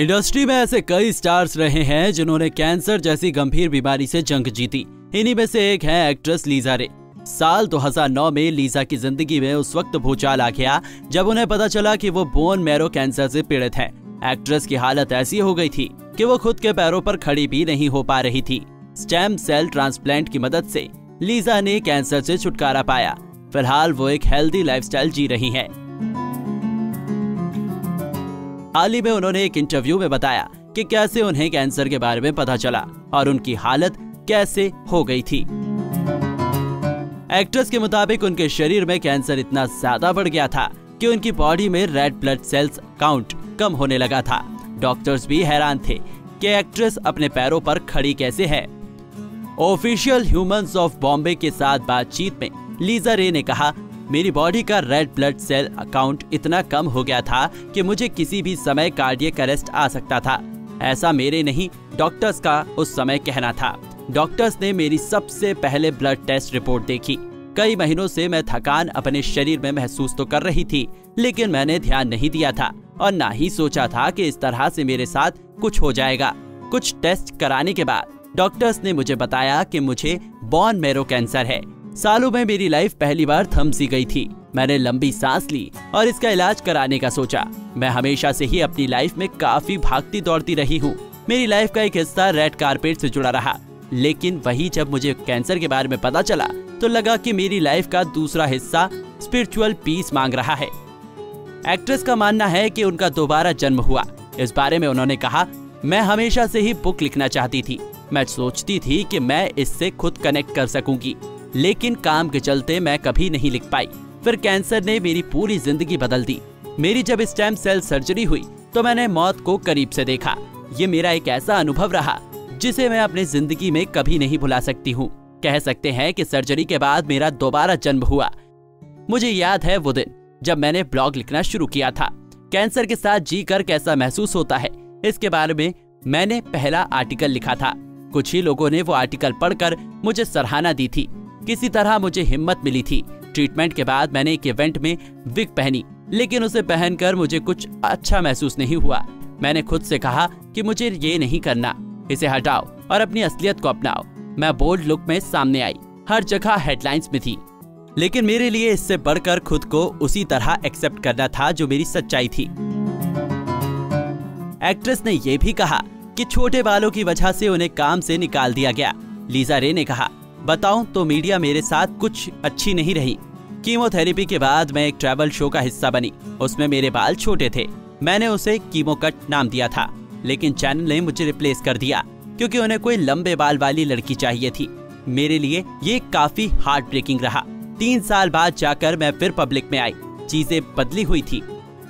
Industry में ऐसे कई स्टार्स रहे हैं जिन्होंने कैंसर जैसी गंभीर बीमारी से जंग जीती। इन्हीं में से एक है एक्ट्रेस लीजा रे। साल 2009 में लीजा की जिंदगी में उस वक्त भूचाल आ गया जब उन्हें पता चला कि वो बोन मैरो कैंसर से पीड़ित हैं। एक्ट्रेस की हालत ऐसी हो गई थी कि वो खुद के पैरों पर खड़ी भी नहीं हो पा रही थी। स्टेम सेल ट्रांसप्लांट की मदद से लीजा ने कैंसर से छुटकारा पाया। फिलहाल वो एक हेल्दी लाइफस्टाइल जी रही हैं। हाल ही में उन्होंने एक इंटरव्यू में बताया कि कैसे उन्हें कैंसर के बारे में पता चला और उनकी हालत कैसे हो गई थी। एक्ट्रेस के मुताबिक उनके शरीर में कैंसर इतना ज्यादा बढ़ गया था कि उनकी बॉडी में रेड ब्लड सेल्स काउंट कम होने लगा था। डॉक्टर्स भी हैरान थे कि एक्ट्रेस अपने पैरों पर खड़ी कैसे है। ऑफिशियल ह्यूमंस ऑफ बॉम्बे के साथ बातचीत में लीजा रे ने कहा, मेरी बॉडी का रेड ब्लड सेल काउंट इतना कम हो गया था कि मुझे किसी भी समय कार्डियक अरेस्ट आ सकता था। ऐसा मेरे नहीं, डॉक्टर्स का उस समय कहना था। डॉक्टर्स ने मेरी सबसे पहले ब्लड टेस्ट रिपोर्ट देखी। कई महीनों से मैं थकान अपने शरीर में महसूस तो कर रही थी, लेकिन मैंने ध्यान नहीं दिया था और ना ही सोचा था कि इस तरह से मेरे साथ कुछ हो जाएगा। कुछ टेस्ट कराने के बाद डॉक्टर्स ने मुझे बताया कि मुझे बोन मैरो कैंसर है। सालों में मेरी लाइफ पहली बार थम सी गई थी। मैंने लंबी सांस ली और इसका इलाज कराने का सोचा। मैं हमेशा से ही अपनी लाइफ में काफी भागती दौड़ती रही हूँ। मेरी लाइफ का एक हिस्सा रेड कार्पेट से जुड़ा रहा, लेकिन वही जब मुझे कैंसर के बारे में पता चला तो लगा कि मेरी लाइफ का दूसरा हिस्सा स्पिरिचुअल पीस मांग रहा है। एक्ट्रेस का मानना है कि उनका दोबारा जन्म हुआ। इस बारे में उन्होंने कहा, मैं हमेशा से ही बुक लिखना चाहती थी। मैं सोचती थी कि मैं इससे खुद कनेक्ट कर सकूंगी, लेकिन काम के चलते मैं कभी नहीं लिख पाई। फिर कैंसर ने मेरी पूरी जिंदगी बदल दी। मेरी जब स्टेम सेल सर्जरी हुई तो मैंने मौत को करीब से देखा। ये मेरा एक ऐसा अनुभव रहा जिसे मैं अपनी जिंदगी में कभी नहीं भुला सकती हूँ। कह सकते हैं कि सर्जरी के बाद मेरा दोबारा जन्म हुआ। मुझे याद है वो दिन जब मैंने ब्लॉग लिखना शुरू किया था। कैंसर के साथ जीकर कैसा महसूस होता है, इसके बारे में मैंने पहला आर्टिकल लिखा था। कुछ ही लोगों ने वो आर्टिकल पढ़कर मुझे सराहना दी थी। किसी तरह मुझे हिम्मत मिली थी। ट्रीटमेंट के बाद मैंने एक इवेंट में विग पहनी, लेकिन उसे पहनकर मुझे कुछ अच्छा महसूस नहीं हुआ। मैंने खुद से कहा कि मुझे ये नहीं करना, इसे हटाओ और अपनी असलियत को अपनाओ। मैं बोल्ड लुक में सामने आई, हर जगह हेडलाइंस में थी, लेकिन मेरे लिए इससे बढ़कर खुद को उसी तरह एक्सेप्ट करना था जो मेरी सच्चाई थी। एक्ट्रेस ने यह भी कहा कि छोटे बालों की वजह से उन्हें काम से निकाल दिया गया। लीजा रे ने कहा, बताऊं तो मीडिया मेरे साथ कुछ अच्छी नहीं रही। कीमोथेरेपी के बाद मैं एक ट्रैवल शो का हिस्सा बनी। उसमें मेरे बाल छोटे थे। मैंने उसे कीमो कट नाम दिया था, लेकिन चैनल ने मुझे रिप्लेस कर दिया क्योंकि उन्हें कोई लंबे बाल वाली लड़की चाहिए थी। मेरे लिए ये काफी हार्ट ब्रेकिंग रहा। 3 साल बाद जाकर मैं फिर पब्लिक में आई। चीजें बदली हुई थी।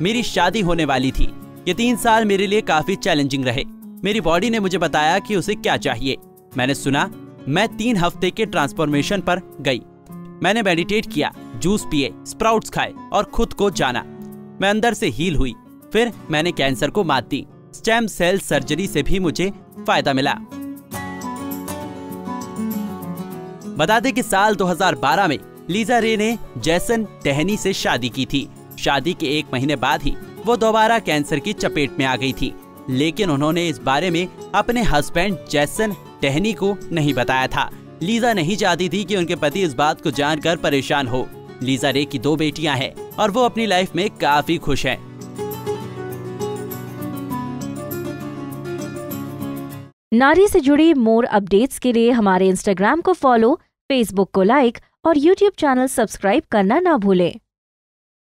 मेरी शादी होने वाली थी। ये 3 साल मेरे लिए काफी चैलेंजिंग रहे। मेरी बॉडी ने मुझे बताया कि उसे क्या चाहिए। मैंने सुना। मैं 3 हफ्ते के ट्रांसफॉर्मेशन पर गई। मैंने मेडिटेट किया, जूस पिए, स्प्राउट्स खाए और खुद को जाना। मैं अंदर से हील हुई। फिर मैंने कैंसर को मात दी। स्टेम सेल सर्जरी से भी मुझे फायदा मिला। बता दें कि साल 2012 में लीजा रे ने जेसन डेहनी से शादी की थी। शादी के 1 महीने बाद ही वो दोबारा कैंसर की चपेट में आ गई थी, लेकिन उन्होंने इस बारे में अपने हस्बैंड जेसन डेहनी को नहीं बताया था। लीजा नहीं चाहती थी कि उनके पति इस बात को जानकर परेशान हो। लीजा रे की 2 बेटियां हैं और वो अपनी लाइफ में काफी खुश हैं। नारी से जुड़ी मोर अपडेट्स के लिए हमारे इंस्टाग्राम को फॉलो, फेसबुक को लाइक और यूट्यूब चैनल सब्सक्राइब करना ना भूलें।